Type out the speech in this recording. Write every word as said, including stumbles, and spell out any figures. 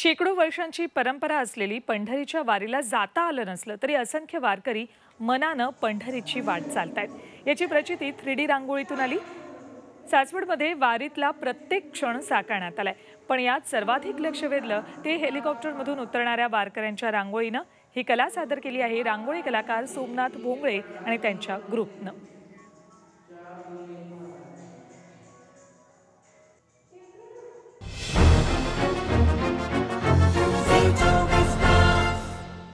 शेकडो वर्षांची परंपरा असलेली पंढरीच्या वारीला जाता आलं नसलं तरी असंख्य वारकरी मनानं पंढरीची वाट चालतायत। याची प्रचिती थ्री डी रांगोळीतून आली। साचवडमध्ये वारीतला प्रत्येक क्षण साकारण्यात आलाय, पण यात सर्वाधिक लक्ष वेधलं ते हेलिकॉप्टरमधून उतरणाऱ्या वारकऱ्यांच्या रांगोळीनं। ही कला सादर केली आहे रांगोळी कलाकार सोमनाथ बोंगळे आणि त्यांच्या ग्रुपनं।